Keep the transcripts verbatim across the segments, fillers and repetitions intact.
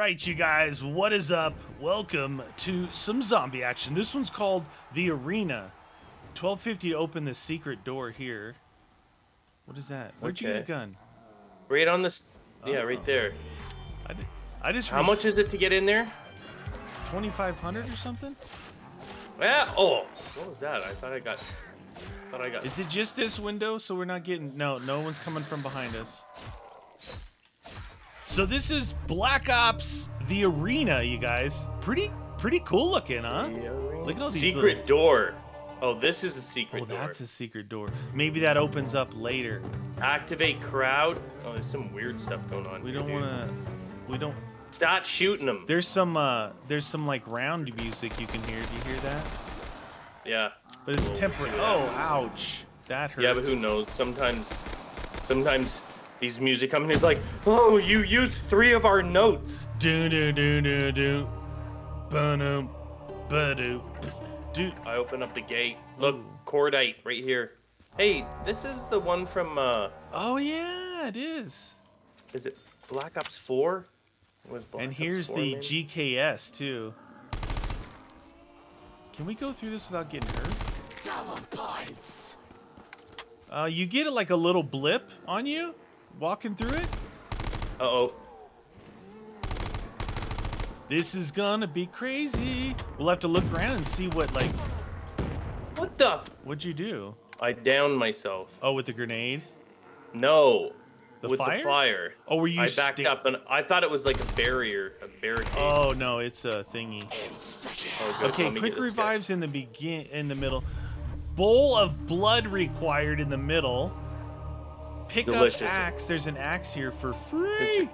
Alright, you guys, what is up? Welcome to some zombie action. This one's called The Arena. twelve fifty to open the secret door here. What is that? Where'd okay. you get a gun? Right on this... Yeah, uh-oh. Right there. I, did, I just... How much is it to get in there? twenty-five hundred or something? Yeah, oh! What was that? I thought I got... I thought I got... Is it just this window so we're not getting... No, no one's coming from behind us. So this is Black Ops, The Arena, you guys. Pretty, pretty cool looking, huh? Look at all these secret little... door. Oh, this is a secret oh, door. Oh, that's a secret door. Maybe that opens up later. Activate crowd. Oh, there's some weird stuff going on. We here, don't want to. We don't. Stop shooting them. There's some. Uh, there's some like round music you can hear. Do you hear that? Yeah. But it's temporary. Oh, ouch. That hurt. Yeah, but who knows? Sometimes, sometimes. These music companies like, oh, you used three of our notes. Do do do do do, ba do, ba do, do. I open up the gate. Look, Cordite right here. Hey, this is the one from. Uh, oh yeah, it is. Is it Black Ops four? And here's the G K S too. Can we go through this without getting hurt? Double points. Uh, you get it like a little blip on you. Walking through it? Uh-oh. This is gonna be crazy. We'll have to look around and see what, like... What the? What'd you do? I downed myself. Oh, with the grenade? No. The with fire? the fire. Oh, were you I backed up, and I thought it was like a barrier, a barricade. Oh, no, it's a thingy. Oh, okay, quick revives guy. in the begin, in the middle. Bowl of blood required in the middle. Pick Delicious. up axe. There's an axe here for free.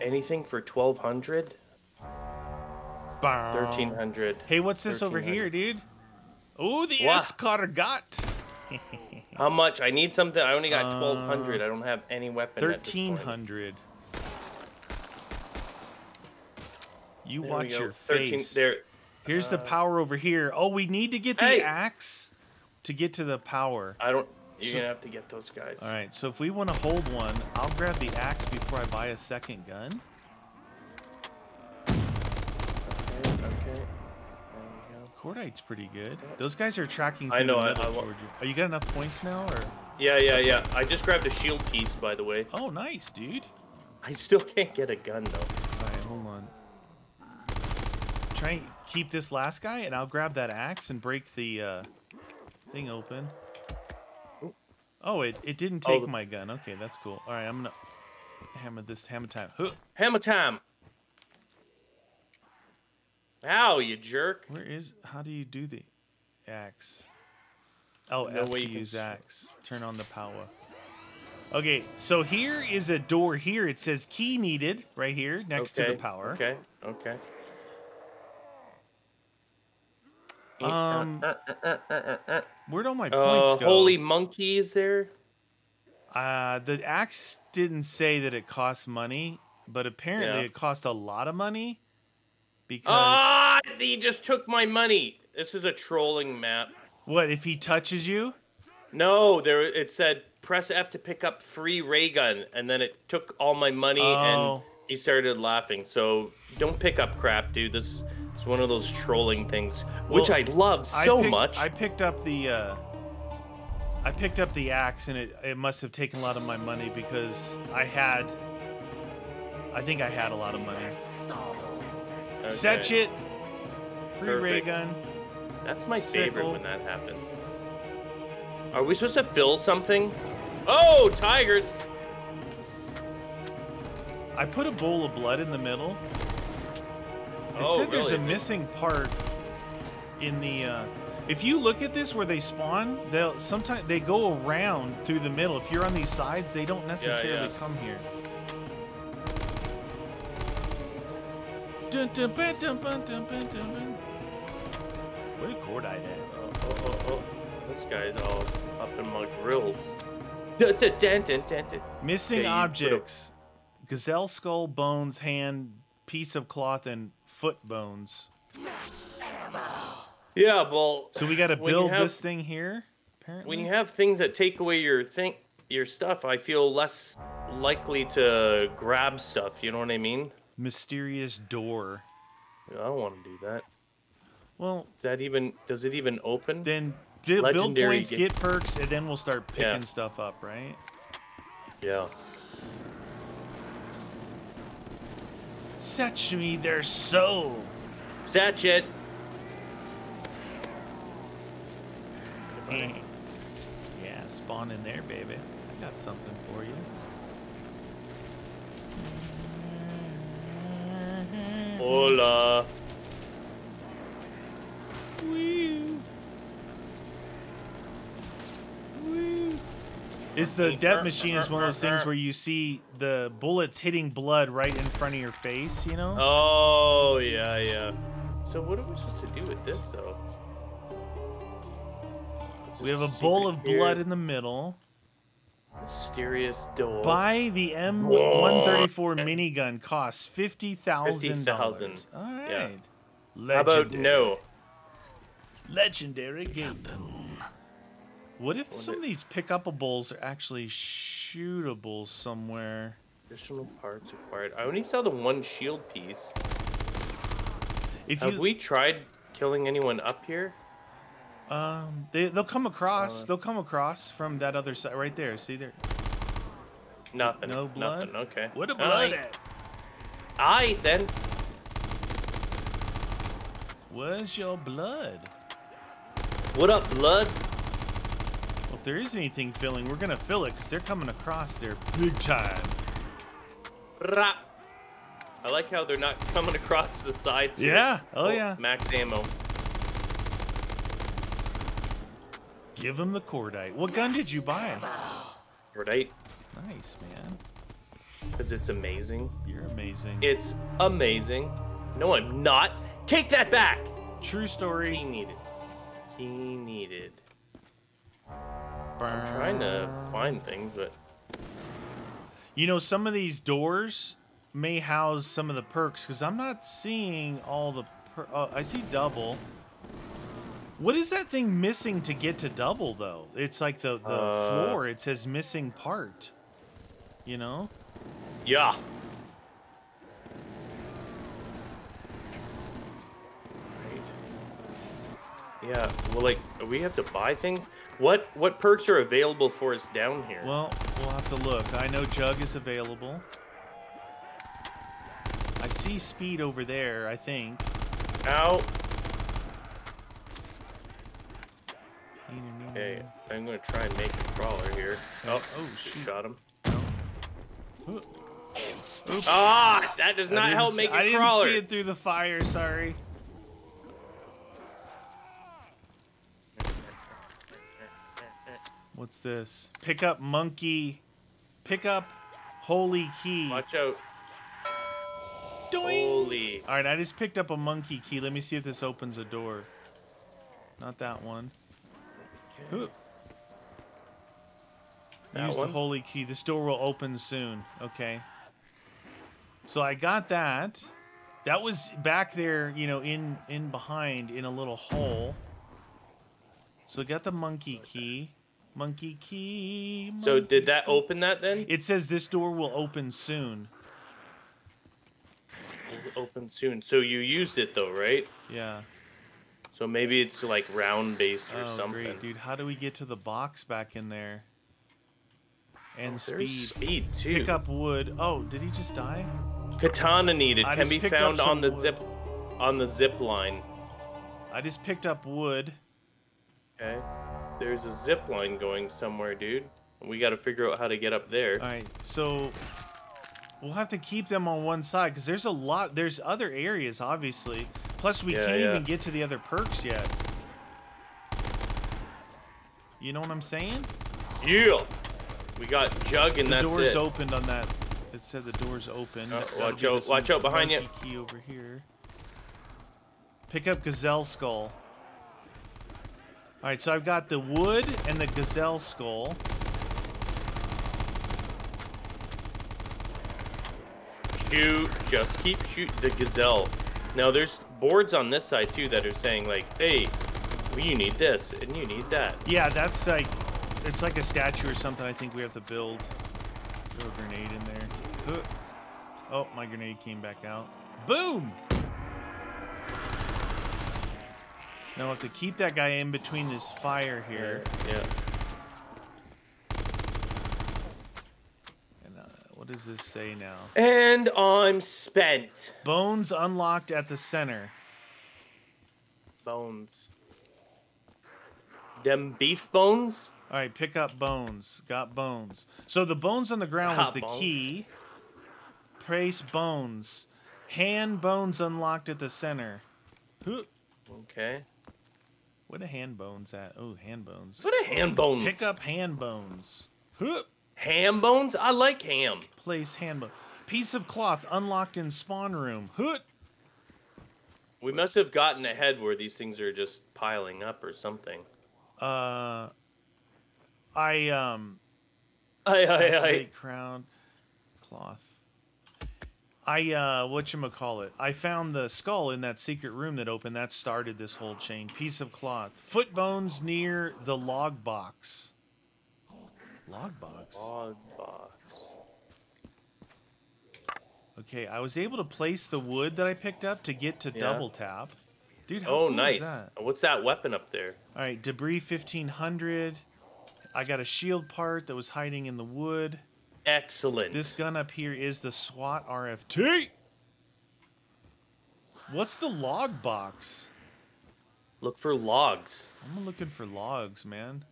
Anything for twelve hundred? Thirteen hundred. Hey, what's this over here, dude? Oh, the S-Cargo. How much? I need something. I only got twelve hundred. I don't have any weapon. Thirteen hundred. You there watch your thirteen, face. There. Here's uh, the power over here. Oh, we need to get the hey. axe to get to the power. I don't. You're so, gonna have to get those guys. All right, so if we want to hold one, I'll grab the axe before I buy a second gun. Okay, okay. Cordite's pretty good. Those guys are tracking. I know. The I, I, I, you. Oh, you got enough points now, or? Yeah, yeah, yeah. I just grabbed a shield piece, by the way. Oh, nice, dude. I still can't get a gun though. All right, hold on. Try and keep this last guy, and I'll grab that axe and break the uh, thing open. Oh, it, it didn't take oh, my gun. Okay, that's cool. All right, I'm going to hammer this. Hammer time. Huh. Hammer time. Ow, you jerk. Where is... How do you do the axe? Oh, no F way to use can... axe. Turn on the power. Okay, so here is a door here. It says key needed right here next okay, to the power. Okay, okay. Um, uh, uh, uh, uh, uh. Where'd all my points uh, go? Holy monkey is there? Uh, the axe didn't say that it costs money, but apparently yeah. it cost a lot of money. Because ah, oh, he just took my money. This is a trolling map. What if he touches you? No, there. It said press F to pick up free ray gun, and then it took all my money, oh. and he started laughing. So don't pick up crap, dude. This. Is, It's one of those trolling things, which well, I love so I picked, much. I picked up the, uh, I picked up the axe, and it it must have taken a lot of my money because I had, I think I had a lot of money. Okay. Setch it, free Perfect. ray gun. That's my Settle. favorite when that happens. Are we supposed to fill something? Oh, tigers! I put a bowl of blood in the middle. It oh, said there's really? a missing part in the. Uh, if you look at this where they spawn, they'll sometimes they go around through the middle. If you're on these sides, they don't necessarily yeah, yeah. come here. Dun, dun, ba, dun, ba, dun, ba, dun, ba. What a Cordite at? Oh, oh, oh, oh. This guy's all up in my grills. Dun, dun, dun, dun, dun, dun. Missing okay, objects: gazelle skull, bones, hand, piece of cloth, and foot bones. Yeah, well. So we got to build have, this thing here. Apparently, when you have things that take away your thing, your stuff, I feel less likely to grab stuff. You know what I mean? mysterious door. I don't want to do that. Well, Is that even does it even open? Then build points, get, get perks, and then we'll start picking yeah. stuff up, right? Yeah. Satch me their soul. Satch it. Hey. Yeah, spawn in there, baby. I got something for you. Hola. Woo. Woo. It's the death machine is one of those things where you see the bullets hitting blood right in front of your face, you know? Oh, yeah, yeah. So what are we supposed to do with this, though? We have a bowl of blood in the middle. Mysterious door. Buy the M one thirty-four minigun. Costs fifty thousand dollars. All right. Yeah. Legendary. How about no? Legendary game. What if some of these pickupables are actually shootable somewhere? Additional parts required. I only saw the one shield piece. If Have you... we tried killing anyone up here? Um, they they'll come across. Uh, they'll come across from that other side right there. See there. Nothing. No blood. Nothing. Okay. What a blood at? Aye, then. Where's your blood? What up, blood? Well, if there is anything filling, we're gonna fill it because they're coming across there big time. Brah. I like how they're not coming across the sides. Yeah. Oh, oh yeah. Max ammo. Give him the Cordite. What gun did you buy? Cordite. Nice, man. Because it's amazing. You're amazing. It's amazing. No, I'm not. Take that back. True story. He needed. He needed. Burn. I'm trying to find things, but... You know, some of these doors may house some of the perks, because I'm not seeing all the... Per oh, I see double. What is that thing missing to get to double, though? It's like the, the uh, floor. It says missing part. You know? Yeah. Right. Yeah. Well, like, we have to buy things? What what perks are available for us down here? Well, we'll have to look. I know Jug is available. I see speed over there, I think. Ow. Okay, I'm gonna try and make a crawler here. Oh, oh shoot. Shot him. No. Ah, that does not help make a crawler. I didn't see it through the fire, sorry. What's this? Pick up monkey. Pick up holy key. Watch out. Doing. Holy. Alright, I just picked up a monkey key. Let me see if this opens a door. Not that one. Ooh. Use the holy key. This door will open soon. Okay. So I got that. That was back there, you know, in in behind in a little hole. So I got the monkey key. Monkey key. Monkey so did that open that then? It says this door will open soon. It'll open soon. So you used it though, right? Yeah. So maybe it's like round based or oh, something. Great, dude. How do we get to the box back in there? And oh, speed. Speed too. Pick up wood. Oh, did he just die? Katana needed. I Can be found on the wood. zip on the zip line. I just picked up wood. Okay. There's a zip line going somewhere, dude. We got to figure out how to get up there. All right. So we'll have to keep them on one side because there's a lot. There's other areas, obviously. Plus, we yeah, can't yeah. even get to the other perks yet. You know what I'm saying? Yeah. We got Jug and the that's it. The door's opened on that. It said the door's open. Uh, watch out! Watch out behind you. Key over here. Pick up gazelle skull. All right, so I've got the wood and the gazelle skull. Shoot! Just keep shooting the gazelle. Now there's boards on this side too that are saying like, hey, well, you need this and you need that. Yeah, that's like, it's like a statue or something I think we have to build. Throw a grenade in there. Oh, my grenade came back out. Boom! Now I have to keep that guy in between this fire here. Yeah. And uh, what does this say now? And I'm spent. Bones unlocked at the center. Bones. Them beef bones? All right, pick up bones. Got bones. So the bones on the ground was the key. Trace bones. Hand bones unlocked at the center. Okay. Where the hand bones at? Oh, hand bones. What are hand bones? Pick up hand bones. Ham bones? I like ham. Place hand bones. Piece of cloth unlocked in spawn room. We must have gotten ahead where these things are just piling up or something. Uh, I um. I I I crown cloth. I, uh, whatchamacallit, I found the skull in that secret room that opened. That started this whole chain. Piece of cloth. Foot bones near the log box. Log box? Log box. Okay, I was able to place the wood that I picked up to get to yeah. double tap. Dude, how oh, cool nice. Is that? What's that weapon up there? All right, debris fifteen hundred. I got a shield part that was hiding in the wood. Excellent. This gun up here is the SWAT R F T. What's the log box? Look for logs. I'm looking for logs, man.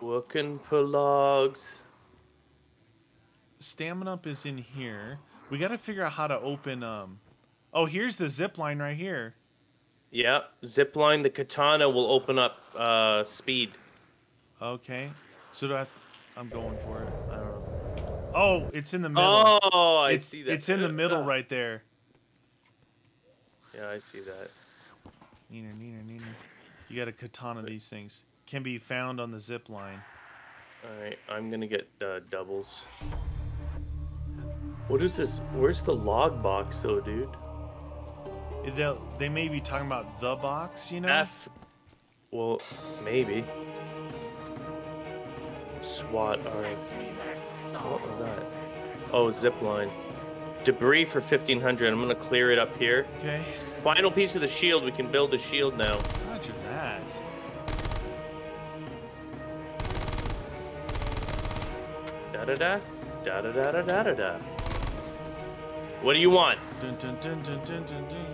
Looking for logs. Stamina up is in here. We got to figure out how to open. Um. Oh, here's the zip line right here. Yep. Zip line. The katana will open up uh, speed. Okay. So do I have to... I'm going for it. I don't know. Oh, it's in the middle. Oh, I it's, see that. It's in the middle right there. Yeah, I see that. Neener, neener, neener. You got a katana. These things can be found on the zip line. All right, I'm gonna get uh, doubles. What is this? Where's the log box, though, dude? They they may be talking about the box, you know? F. Well, maybe. SWAT, alright. What was that? Oh, zipline. Debris for fifteen hundred. I'm gonna clear it up here. Okay. Final piece of the shield. We can build a shield now. Roger that. Da da da. Da da da da da da da. What do you want? Dun, dun, dun, dun, dun, dun, dun.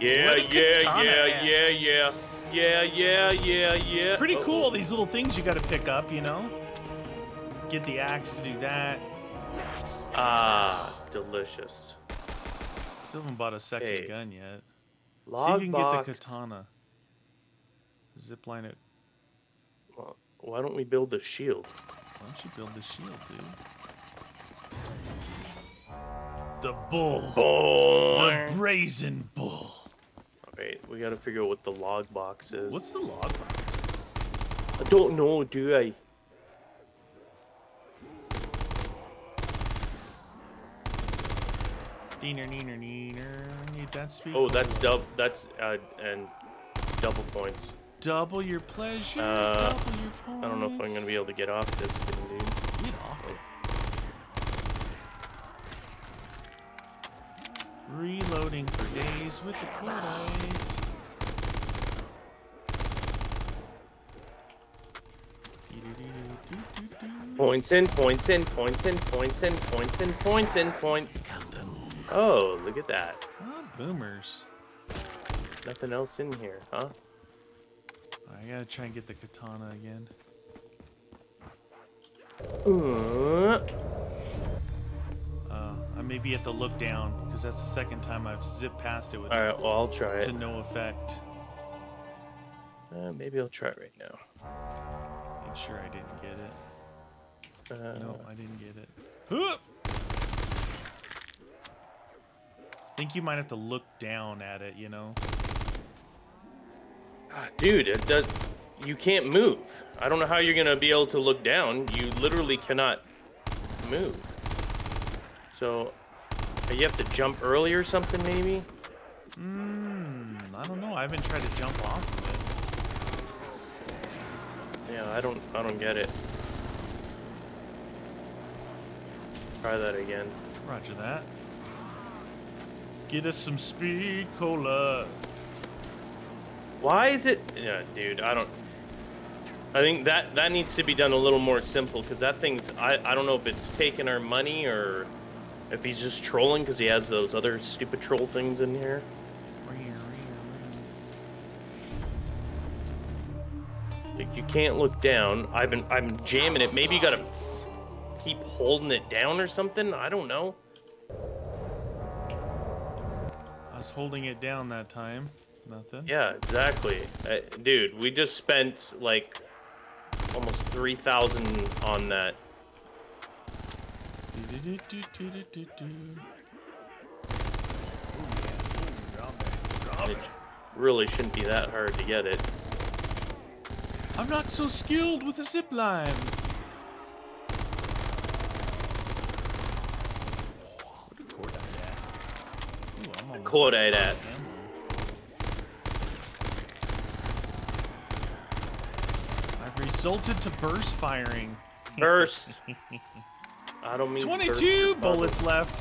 Yeah, yeah, yeah, yeah, yeah. Yeah, yeah, yeah, yeah. Pretty uh-oh. Cool, these little things you gotta pick up, you know? Get the axe to do that. Ah, delicious. Still haven't bought a second hey. gun yet. Log See if you can box. get the katana. Zipline it. Well, why don't we build the shield? Why don't you build the shield, dude? The bull. bull. The brazen bull. Right, we gotta figure out what the log box is. What's the log box? I don't know, do I? Neener, neener, neener. Need that speed. Oh, that's dub. That's uh, and double points. Double your pleasure. Uh, double your points. I don't know if I'm gonna be able to get off this thing, dude. Get off it. Reloading for days. With the Cordite. Points in, points in, points in, points in, points in, points in, points. Oh, look at that. Oh, boomers. Nothing else in here, huh? I gotta try and get the katana again. Uh. Maybe you have to look down, because that's the second time I've zipped past it with All right, well, I'll try it. To no effect. Uh, maybe I'll try it right now. Make sure I didn't get it. Uh, no, I didn't get it. I think you might have to look down at it, you know? Ah, dude, it does, you can't move. I don't know how you're going to be able to look down. You literally cannot move. So, you have to jump early or something, maybe? Mm, I don't know. I haven't tried to jump off of it. Yeah, I don't. I don't get it. try that again. Roger that. Get us some speed cola. Why is it... Yeah, dude, I don't... I think that, that needs to be done a little more simple, because that thing's... I, I don't know if it's taking our money or if he's just trolling because he has those other stupid troll things in here. Like, you can't look down. I've been... I'm jamming it. Maybe you gotta keep holding it down or something? I don't know. I was holding it down that time. Nothing. Yeah, exactly. Uh, dude, we just spent like almost three thousand on that. It really shouldn't be that hard to get it. I'm not so skilled with a zip line. Cordite at. I've resulted to burst firing. Burst. I don't mean twenty-two burst bullets left.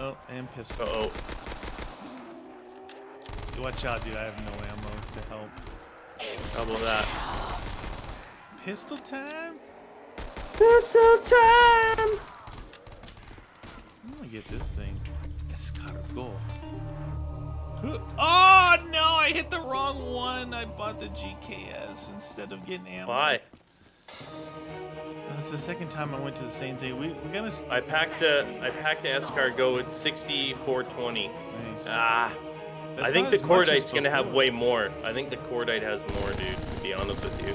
Oh, and pistol. Uh oh. Watch out, dude. I have no ammo to help. How about that? Pistol time? Pistol time! I'm gonna get this thing. S-Cargo. Oh no, I hit the wrong one. I bought the G K S instead of getting ammo. Why? That's the second time I went to the same thing. We we gotta. I packed the I packed the S-Cargo at sixty-four twenty. Nice. Ah. That's I think the Cordite's gonna have way more. I think the Cordite has more, dude, to be honest with you.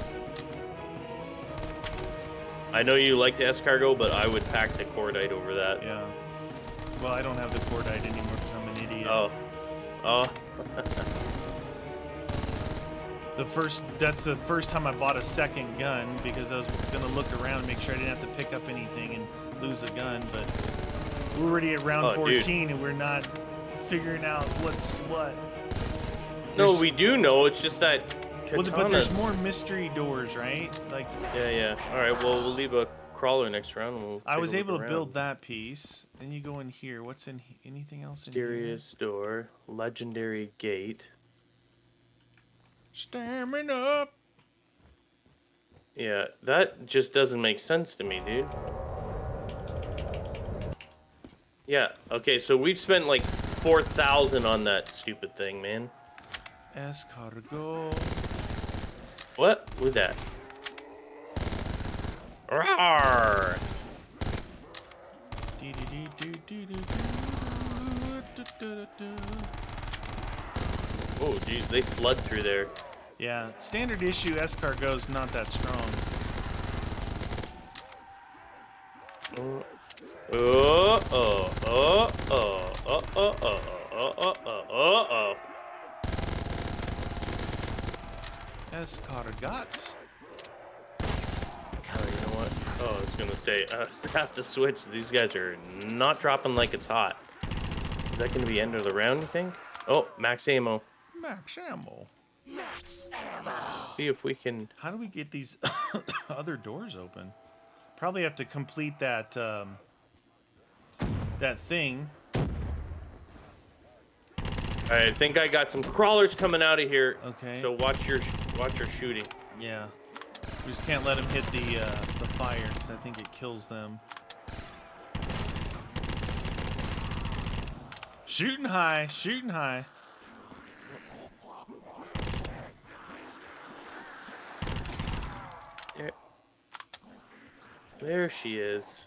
I know you like the S-Cargo, but I would pack the Cordite over that. Yeah. Well, I don't have the Cordite anymore because I'm an idiot. Oh. Oh. the first, that's the first time I bought a second gun because I was gonna look around and make sure I didn't have to pick up anything and lose a gun, but we're already at round oh, fourteen dude. And we're not figuring out what's what. There's, no, we do know. It's just that. Well, but there's more mystery doors, right? Like. Yeah, yeah. All right. Well, we'll leave a crawler next round. And we'll I was able around. to build that piece. Then you go in here. What's in here? Anything else? Mysterious in here? Door. Legendary gate. Stamming up. Yeah, that just doesn't make sense to me, dude. Yeah. Okay. So we've spent like four thousand on that stupid thing, man. S-Cargo. What? Who's that? Rawr! Oh, geez, they flood through there. Yeah, standard issue S-Cargo's not that strong. Oh. Oh, oh, oh, oh, oh, oh, oh, oh, oh, oh, oh, oh. S-Cargot. Oh, you know what? Oh, I was going to say, I have to switch. These guys are not dropping like it's hot. Is that going to be end of the round, you think? Oh, max ammo. Max ammo. Max ammo. See if we can... How do we get these other doors open? Probably have to complete that... Um... that thing. I think I got some crawlers coming out of here. Okay. So watch your watch your shooting. Yeah. We just can't let them hit the uh, the fire because I think it kills them. Shooting high, shooting high. There, there she is.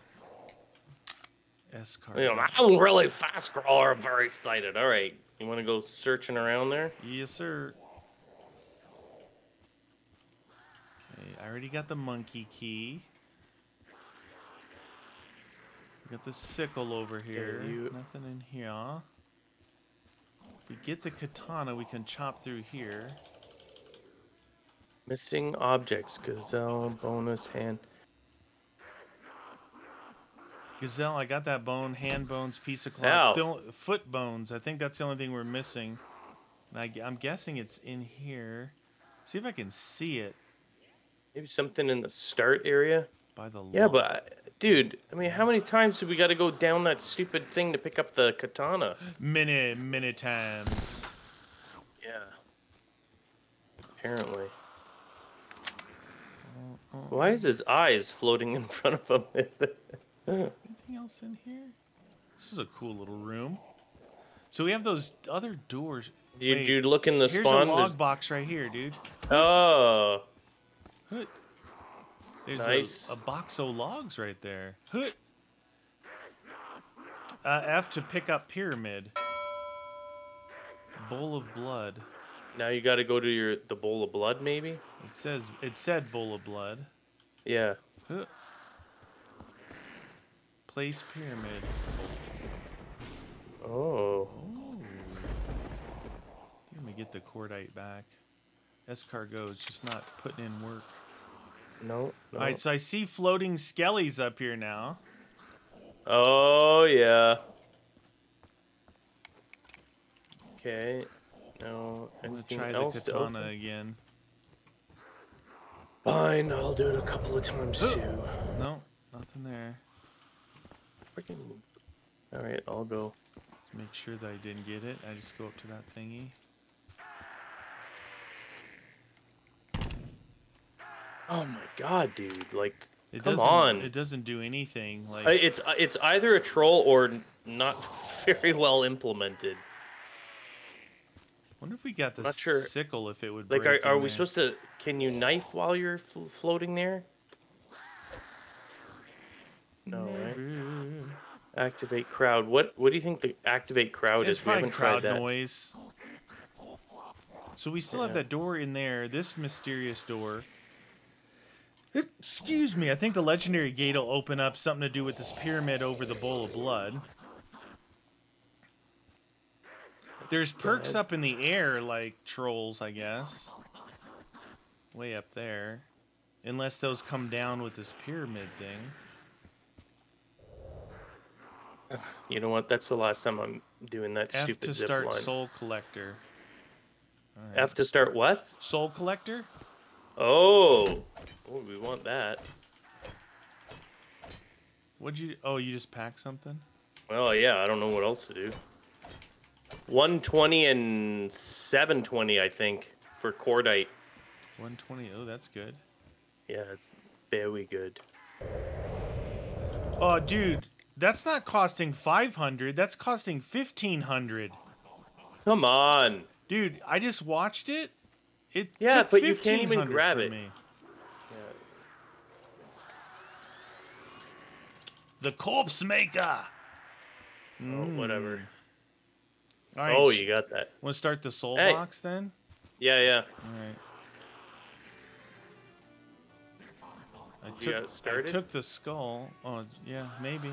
S-Cargo. You know, I'm really fast crawler. I'm very excited. All right. You want to go searching around there? Yes, sir. Okay. I already got the monkey key. We got the sickle over here. You... Nothing in here. If we get the katana, we can chop through here. Missing objects. Gazelle, bonus, hand. Gazelle, I got that bone, hand bones, piece of cloth, still, foot bones. I think that's the only thing we're missing. I, I'm guessing it's in here. See if I can see it. Maybe something in the start area. by the law. Yeah, but... Dude, I mean, how many times have we got to go down that stupid thing to pick up the katana? Many, many times. Yeah. Apparently. Uh, uh, Why is his eyes floating in front of him? Anything else in here? This is a cool little room. So we have those other doors. Dude, Wait, dude look in the here's spawn. Here's a log box right here, dude. Oh. Huh. There's nice. a, a box of logs right there. Uh, F to pick up pyramid. Bowl of blood. Now you got to go to your the bowl of blood, maybe. It says it said bowl of blood. Yeah. Uh, place pyramid. Oh. Oh. Let me get the cordite back. S-Cargo is just not putting in work. No, no. All right, so I see floating skellies up here now. Oh, yeah. Okay. No, I'm going to try the katana again. Fine, I'll do it a couple of times, Ooh. too. No, nothing there. Freaking. All right, I'll go. Let's make sure that I didn't get it. I just go up to that thingy. Oh my god, dude! Like, it come on! It doesn't do anything. Like, uh, it's uh, it's either a troll or not very well implemented. Wonder if we got the sure. sickle if it would. Like, break are, are we there. supposed to? Can you knife while you're fl floating there? No. Right? Activate crowd. What What do you think the activate crowd it's is? We haven't crowd tried that. noise. So we still yeah. have that door in there. This mysterious door. Excuse me, I think the legendary gate will open up something to do with this pyramid over the bowl of blood. There's perks up in the air, like trolls, I guess. Way up there. Unless those come down with this pyramid thing. You know what, that's the last time I'm doing that F stupid zipline. F to start zip soul collector. All right. F to start what? Soul collector? Oh! Oh, we want that. What'd you... Oh, you just packed something? Well, yeah, I don't know what else to do. one twenty and seven twenty, I think, for cordite. one twenty, oh, that's good. Yeah, it's very good. Oh, dude, that's not costing five hundred, that's costing fifteen hundred. Come on. Dude, I just watched it. It yeah, took but you can't even grab it. Me. The corpse maker. Mm. Oh, whatever. All right. Oh, you got that. Want to start the soul hey. box then? Yeah, yeah. All right. I took, you got it started? I took the skull. Oh, yeah, maybe.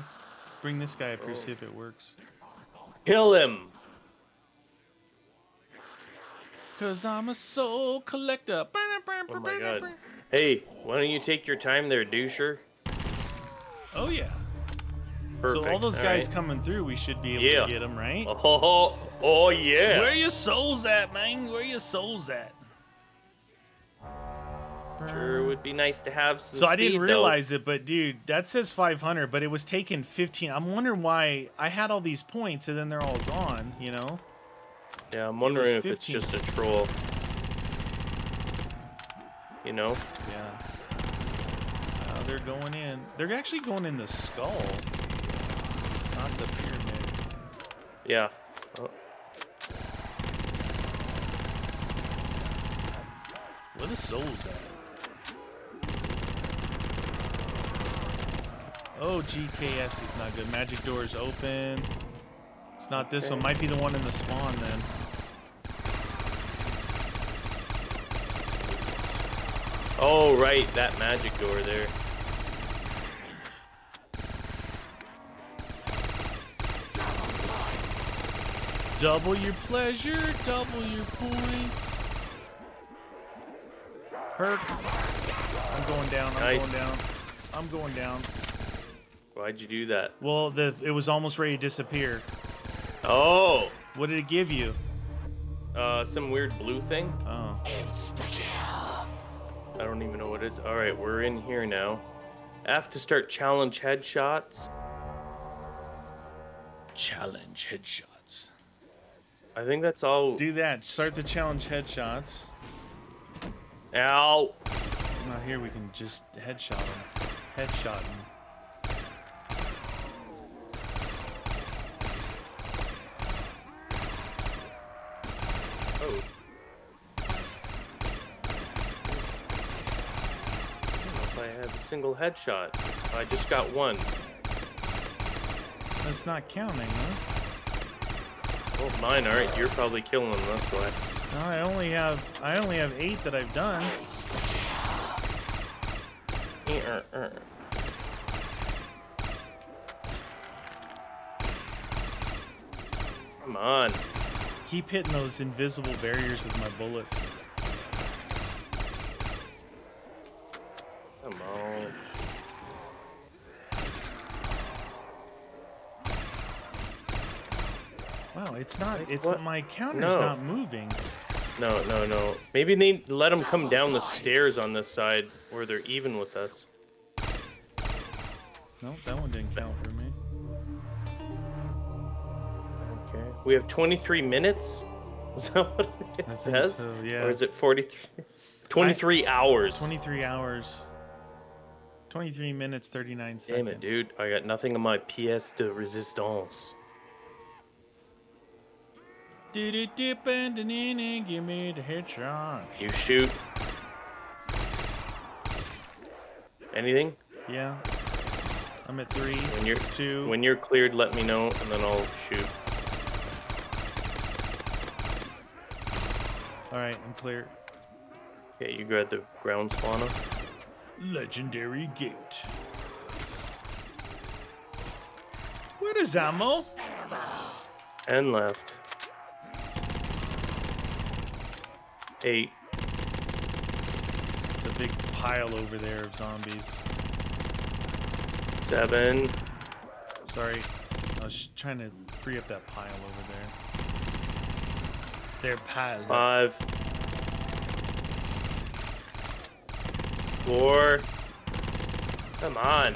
Bring this guy up here, oh. see if it works. Kill him. Cause I'm a soul collector. Oh my God. Hey, why don't you take your time there, doucher? Oh yeah. Perfect. So all those guys all right. coming through, we should be able yeah. to get them, right? Oh, oh, yeah. Where are your souls at, man? Where are your souls at? Sure would be nice to have some So speed, I didn't realize though. it, but dude, that says five hundred, but it was taking fifteen. I'm wondering why I had all these points and then they're all gone, you know? Yeah, I'm wondering if it's just a troll. You know? Yeah. Uh, they're going in. They're actually going in the skull. Not the pyramid. Yeah. Oh. Where the souls at? Oh, G K S is not good. Magic door is open. It's not this okay. one. Might be the one in the spawn then. Oh, right. That magic door there. Double your pleasure, double your points. Perk. I'm going down, I'm nice. going down. I'm going down. Why'd you do that? Well, the it was almost ready to disappear. Oh. What did it give you? Uh, some weird blue thing. Oh. I don't even know what it is. All right, we're in here now. I have to start challenge headshots. Challenge headshots. I think that's all. Do that. Start the challenge headshots. Ow. Not here. We can just headshot him. Headshot him. Single headshot. I just got one. That's not counting, huh? Well, mine aren't. You're probably killing them, that's why. No, I only have I only have eight that I've done. E-er-er. Come on. Keep hitting those invisible barriers with my bullets. Come on. Wow, it's not, like it's what? My counter's no. not moving. No, no, no. Maybe they let them come down the stairs on this side where they're even with us. No, nope, that one didn't count for me. Okay. We have twenty-three minutes? Is that what it I says? So, yeah. Or is it forty-three? twenty-three hours. twenty-three hours. twenty-three minutes, thirty-nine seconds. Damn it, dude. I got nothing on my pièce de résistance. Did it dip and give me the headshot. You shoot. Anything? Yeah. I'm at three. When you're two. When you're cleared, let me know, and then I'll shoot. All right, I'm clear. Okay, you go at the ground spawner. Legendary gate. Where is ammo? And left. Eight. It's a big pile over there of zombies. Seven. Sorry, I was trying to free up that pile over there. They're piled. Five. Four. Come on.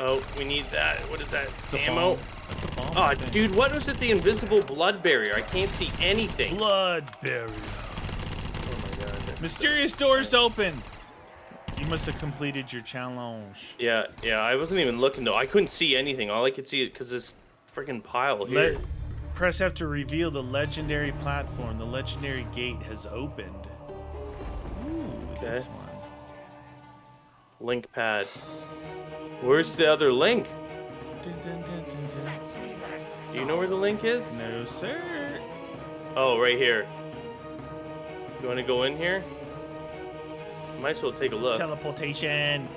Oh, we need that. What is that? It's ammo? That's a bomb. Oh, dude, what was it? The invisible blood barrier. I can't see anything. Blood barrier. Oh my god. Mysterious doors open. You must have completed your challenge. Yeah, yeah. I wasn't even looking though. I couldn't see anything. All I could see is because this freaking pile here. Le press F to reveal the legendary platform. The legendary gate has opened. Okay. This one. Link pad. Where's the other link? Dun, dun, dun, dun, dun. Do you know where the link is? No, sir. Oh, right here. You want to go in here? Might as well take a look. Teleportation.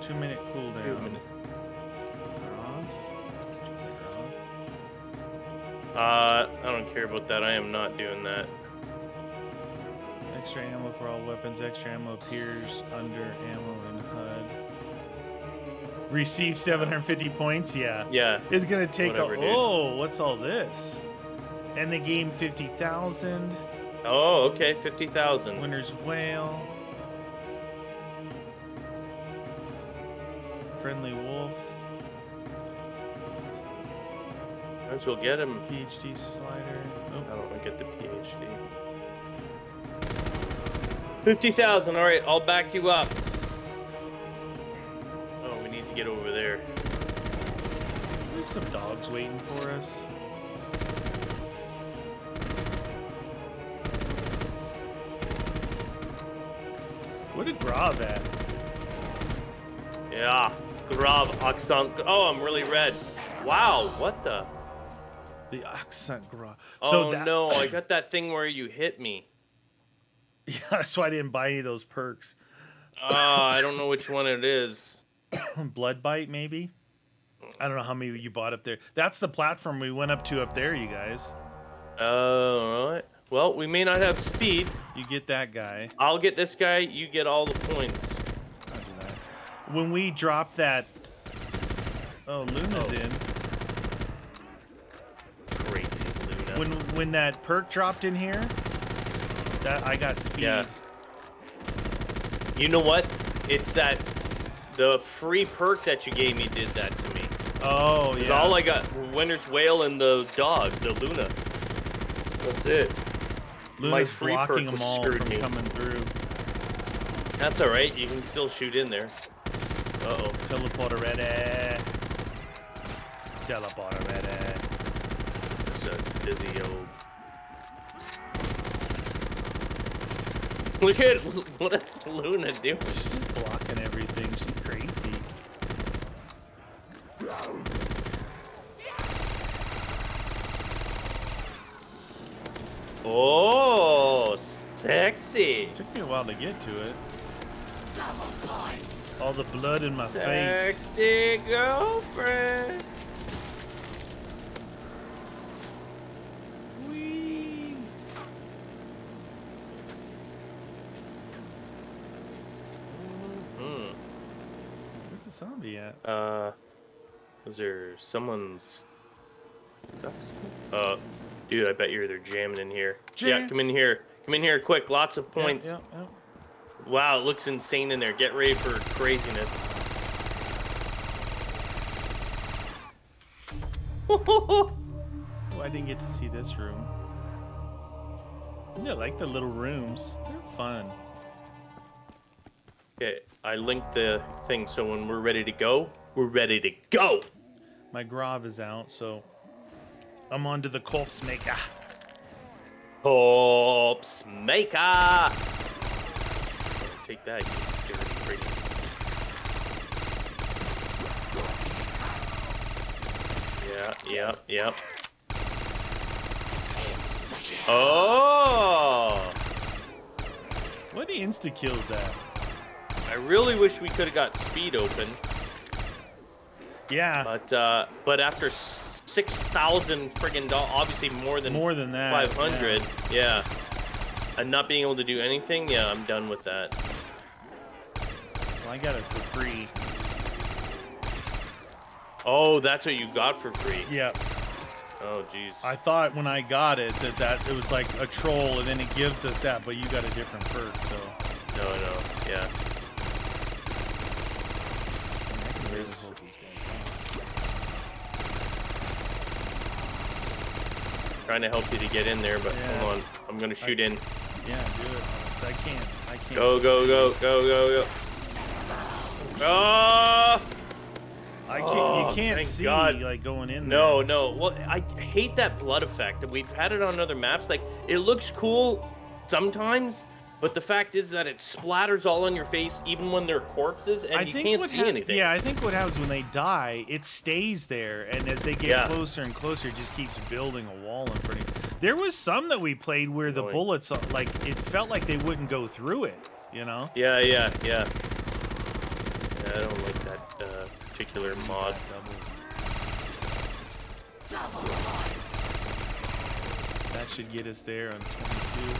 Two minute cooldown. Two minute. Uh, I don't care about that. I am not doing that. Extra ammo for all weapons. Extra ammo appears under ammo and H U D. Receive seven hundred fifty points. Yeah. Yeah. It's gonna take. Whatever, a, oh, what's all this? And the game fifty thousand. Oh, okay, fifty thousand. Winner's whale. Friendly wolf. Might as well get him. P H D slider. Oh. I don't want to get the P H D. fifty thousand. All right, I'll back you up. Oh, we need to get over there. There's some dogs waiting for us. What did Grav at? Yeah, Grav Oxant. Oh, I'm really red. Wow, what the? The accent garage. So oh that, no, I got that thing where you hit me. Yeah, that's why I didn't buy any of those perks. Uh, I don't know which one it is. Blood bite, maybe? I don't know how many you bought up there. That's the platform we went up to up there, you guys. Oh, uh, right. Well, we may not have speed. You get that guy. I'll get this guy. You get all the points. I'll do that. When we drop that... Oh, Luna's oh. in. When when that perk dropped in here, That I got speed. Yeah. You know what? It's that the free perk that you gave me did that to me. Oh yeah. All I got were Winter's Whale and the dog, the Luna. That's it. Luna's free blocking perk them all from me. coming through. That's all right. You can still shoot in there. Uh oh, teleporter ready. Teleporter ready. There's a dizzy old. Look at what does Luna do? She's blocking everything. She's crazy. Oh, sexy. It took me a while to get to it. All the blood in my face. Sexy girlfriend. Wee. Mm-hmm. Where's the zombie at? Uh, was there someone's? Uh, dude, I bet you're either jamming in here. Jam. Yeah, come in here. Come in here quick. Lots of points. Yeah, yeah, yeah. Wow, it looks insane in there. Get ready for craziness. Oh, I didn't get to see this room. I like the little rooms. They're fun. Okay, I linked the thing, so when we're ready to go, we're ready to go. My grav is out, so I'm on to the corpse maker. Corpse maker! Take that, you dirty freak. Yeah, yeah, yeah. Oh! What the insta kills that? I really wish we could have got speed open. Yeah. But uh, but after six thousand friggin' dollars, obviously more than more than that, five hundred. Yeah. yeah. And not being able to do anything. Yeah, I'm done with that. I got it for free. Oh, that's what you got for free. Yep. Oh, jeez. I thought when I got it that, that it was like a troll, and then it gives us that, but you got a different perk, so. No, no, yeah. There's... Trying to help you to get in there, but yes. Hold on. I'm going to shoot I... in. Yeah, do it. I can't. I can't. Go, go, go, go, go, go. Oh! I can't, oh, you can't see God. like going in there. No, no. Well, I hate that blood effect. We've had it on other maps. Like, it looks cool sometimes, but the fact is that it splatters all on your face, even when they're corpses, and I you can't see anything. Yeah, I think what happens when they die, it stays there, and as they get yeah. closer and closer, it just keeps building a wall in front of you. There was some that we played where the bullets, like, it felt like they wouldn't go through it, you know? Yeah, yeah, yeah. I don't like that uh, particular mod. Double. That should get us there on twenty-two.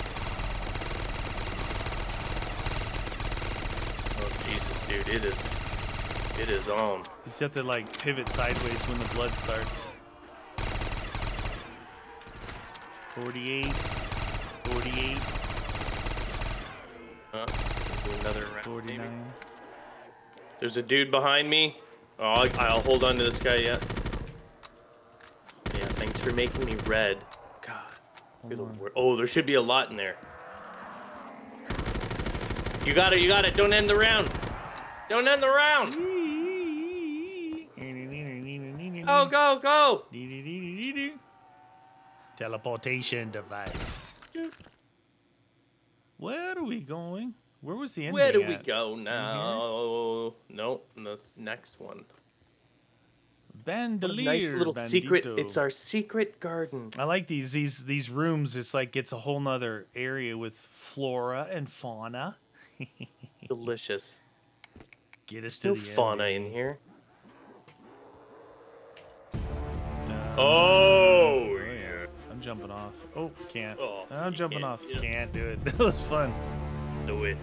Oh Jesus, dude! It is, it is on. You have to like pivot sideways when the blood starts. Forty-eight. Forty-eight. Huh? Another round. Forty-nine. Maybe. There's a dude behind me. Oh, I'll, I'll hold on to this guy yet. Yeah, thanks for making me red. God. The oh, there should be a lot in there. You got it, you got it. Don't end the round. Don't end the round. Go, go, go. Teleportation device. Where are we going? Where was the ending Where do at? we go now? Nope, this next one. Bandolier. Nice little Bandito. secret. It's our secret garden. I like these these these rooms. It's like it's a whole nother area with flora and fauna. Delicious. Get us to no the fauna ending. in here. No. Oh. Yeah. I'm jumping off. Oh, can't. Oh, I'm jumping can't, off. Yeah. Can't do it. That was fun. Do it.